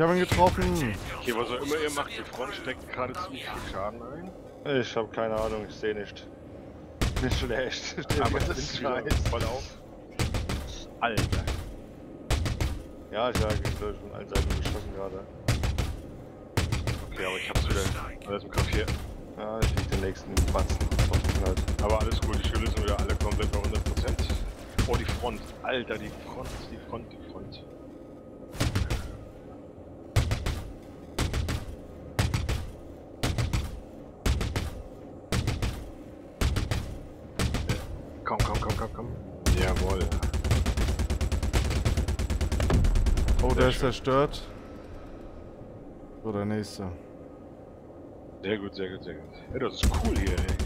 Ich habe ihn getroffen. Okay, was auch immer ihr macht, die Front steckt gerade ziemlich viel Schaden ein. Ich habe keine Ahnung, ich sehe nicht. Nicht schlecht. Aber das ist voll auf. Alter. Ja, ich habe von allen Seiten geschossen gerade. Okay, aber ich hab's wieder. Alles im Kopf hier. Ja, ich krieg den nächsten Batzen. Aber alles gut, die Schilder sind wieder alle komplett bei 100%. Oh, die Front. Alter, die Front, die Front, die Front. Komm, komm, komm, komm, komm. Jawohl. Oh, der ist zerstört. So, der nächste. Sehr gut, sehr gut, sehr gut. Ja, das ist cool hier, ey.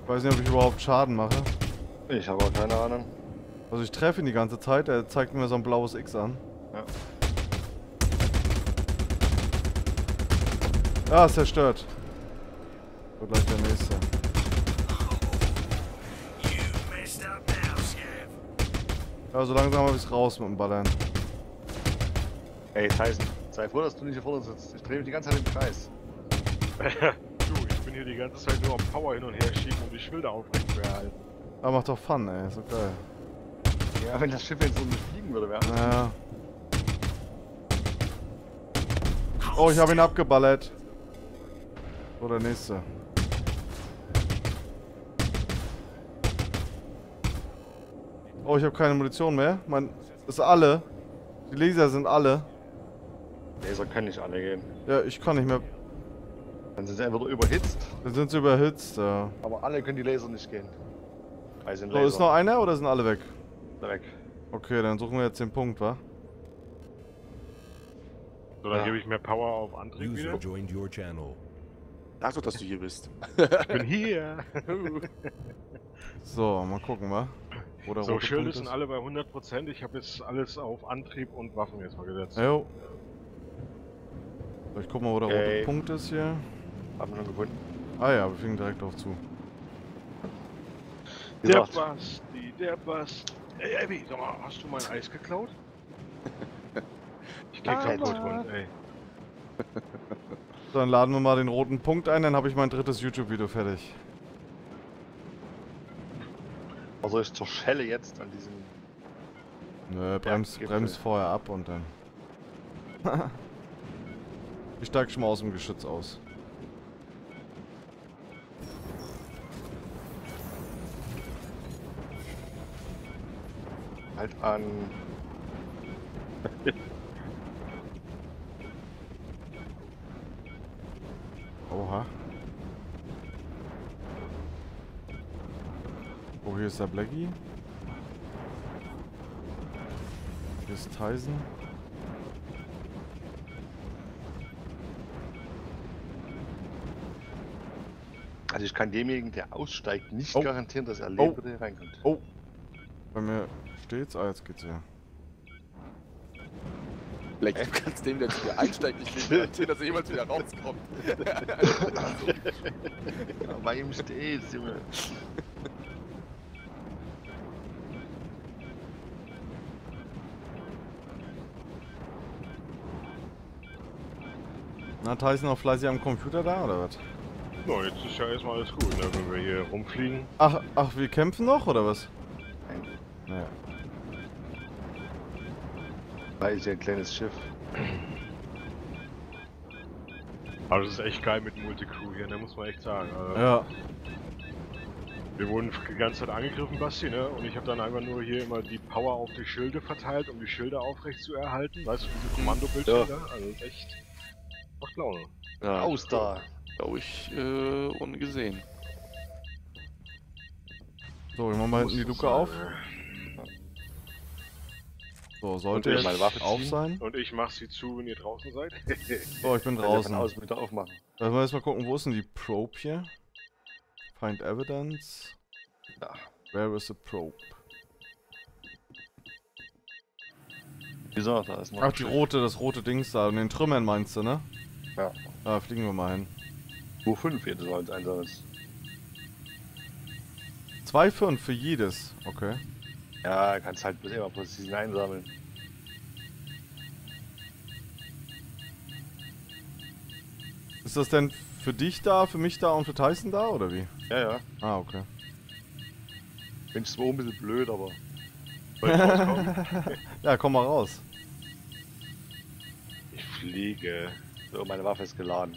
Ich weiß nicht, ob ich überhaupt Schaden mache. Ich habe auch keine Ahnung. Also ich treffe ihn die ganze Zeit, er zeigt mir so ein blaues X an. Ja. Ah, ist zerstört. Und gleich der nächste. Ja, so langsam habe ich es raus mit dem Ballern. Ey, Tyson, sei froh, dass du nicht hier vor uns sitzt. Ich drehe mich die ganze Zeit im Kreis. Du, ich bin hier die ganze Zeit nur auf Power hin und her schieben, um die Schilder aufrecht zu erhalten. Aber macht doch Fun, ey, ist doch geil. Ja, wenn das Schiff jetzt so nicht fliegen würde, wäre alles. Ja. Oh, ich habe ihn abgeballert. So, der nächste. Oh, ich habe keine Munition mehr. Mein, ist alle. Die Laser sind alle. Laser kann nicht alle geben. Ja, ich kann nicht mehr. Dann sind sie einfach überhitzt. Dann sind sie überhitzt, ja. Aber alle können die Laser nicht gehen. Weil sind Laser. So, ist noch einer oder sind alle weg? Weg. Okay, dann suchen wir jetzt den Punkt, wa? So, dann gebe ich mehr Power auf Antrieb wieder. Sag doch, dass du hier bist. Ich bin hier. So, mal gucken, wa? Oder so, Schilde sind alle bei 100%. Ich habe jetzt alles auf Antrieb und Waffen jetzt mal gesetzt. Jo. So, ich guck mal, wo der rote Punkt ist hier. Haben wir schon gefunden. Ah ja, wir fliegen direkt drauf zu. Der Basti, der Basti. Ey, Abby, sag mal, hast du mein Eis geklaut? Ich krieg keinen Hund, ey. Dann laden wir mal den roten Punkt ein, dann habe ich mein drittes YouTube-Video fertig. Also ich zerschelle jetzt an diesem... Nö, brems vorher ab und dann... Ich steig schon mal aus dem Geschütz aus. Halt an. Oha. Oh, hier ist der Blackie. Hier ist Tyson. Also ich kann demjenigen, der aussteigt, nicht garantieren, dass er lebt oder hier reinkommt. Oh. Bei mir steht's, jetzt geht's ja. Vielleicht kannst dem, der wieder einsteigt, nicht garantieren, dass er jemals wieder rauskommt. Bei ihm steht's, Junge. Na, Tyson noch fleißig am Computer da, oder was? No, jetzt ist ja erstmal alles gut, ne, wenn wir hier rumfliegen. Ach, wir kämpfen noch, oder was? Naja. Da ist ja ein kleines Schiff. Aber das ist echt geil mit Multicrew hier, ne? Muss man echt sagen. Ja. Wir wurden die ganze Zeit angegriffen, Basti, ne? Und ich habe dann einfach nur hier immer die Power auf die Schilde verteilt, um die Schilde aufrecht zu erhalten. Weißt du, diese Kommandobildschilder? Ja. Also echt. Macht Laune. Ja. Aus da. Glaube ich, ungesehen. So, wir machen mal hinten die Luke auf. So, sollte jetzt meine Waffe auf sein. Und ich mach sie zu, wenn ihr draußen seid. So, ich bin draußen. Aus, bitte aufmachen. Lass mal erstmal gucken, wo ist denn die Probe hier? Find Evidence. Da. Where is the Probe? Wieso? Da ist noch. Ach, das rote Dings da. Und den Trümmern meinst du, ne? Ja. Da fliegen wir mal hin. 2,5 jedes Mal als Einsatz. 2,5 für jedes? Okay. Ja, kannst halt bis immer präzise einsammeln. Ist das denn für dich da, für mich da und für Tyson da, oder wie? Ja, ja. Ah, okay. Bin ich zwar ein bisschen blöd, aber... Ja, komm mal raus. Ich fliege. So, meine Waffe ist geladen.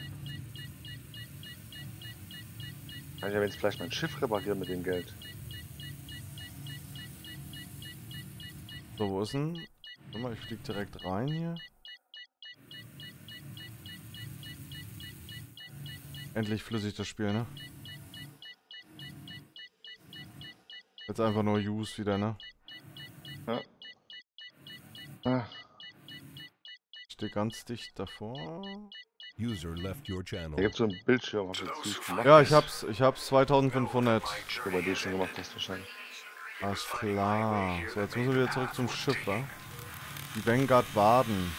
Kann ich ja jetzt vielleicht mein Schiff reparieren mit dem Geld. So, wo ist denn? Guck mal, ich flieg direkt rein hier. Endlich flüssig das Spiel, ne? Jetzt einfach nur Use wieder, ne? Ja. Ah. Ich stehe ganz dicht davor. User left your channel. Da gibt's so einen Bildschirm. Ja, ich hab's 2500. So, bei dir schon gemacht hast wahrscheinlich. Alles klar. So, jetzt müssen wir wieder zurück zum Schiff, wa? Die Vanguard warten.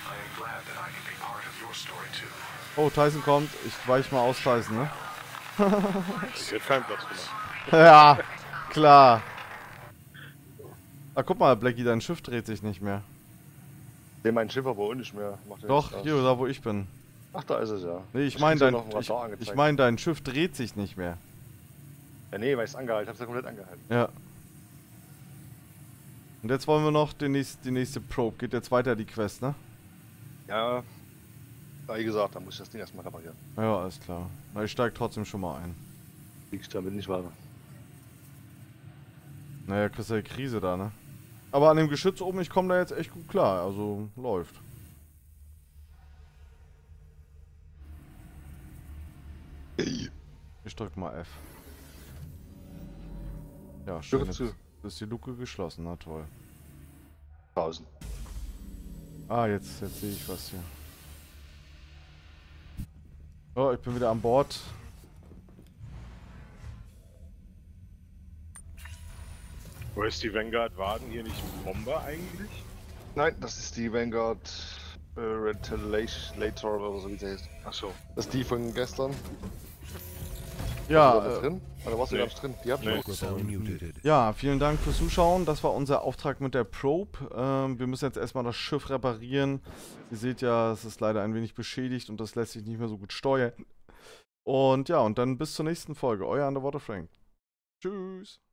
Oh, Tyson kommt. Ich weich mal aus, Tyson, ne? Ich hätte keinen Platz gemacht. Ja, klar. Ah, guck mal, Blackie, dein Schiff dreht sich nicht mehr. Nee, mein Schiff aber auch nicht mehr. Macht doch, nicht hier, da wo ich bin. Ach, da ist es ja. Nee, ich meine, dein Schiff dreht sich nicht mehr. Ja, nee, weil ich es angehalten habe. Ich hab's ja komplett angehalten. Ja. Und jetzt wollen wir noch die nächste Probe. Geht jetzt weiter, die Quest, ne? Ja. Wie gesagt, da muss ich das Ding erstmal reparieren. Ja, alles klar. Na, ich steig trotzdem schon mal ein. Liegst damit nicht weiter. Naja, kriegst du ja die Krise da, ne? Aber an dem Geschütz oben, ich komme da jetzt echt gut klar. Also, läuft. Ich drück mal F. Ja, schön. Jetzt ist die Luke geschlossen, na toll. Pausen. Ah, jetzt sehe ich was hier. Oh, ich bin wieder an Bord. Wo ist die Vanguard Waden hier nicht Bomber eigentlich? Nein, das ist die Vanguard Retaliator oder so wie sie heißt. Achso. Das ist die von gestern. Ja, drin? Oder warst du nee. Drin? Die habt ihr nee. Ja, vielen Dank fürs Zuschauen. Das war unser Auftrag mit der Probe. Wir müssen jetzt erstmal das Schiff reparieren. Ihr seht ja, es ist leider ein wenig beschädigt und das lässt sich nicht mehr so gut steuern. Und ja, und dann bis zur nächsten Folge. Euer UnderwaterFrank. Tschüss.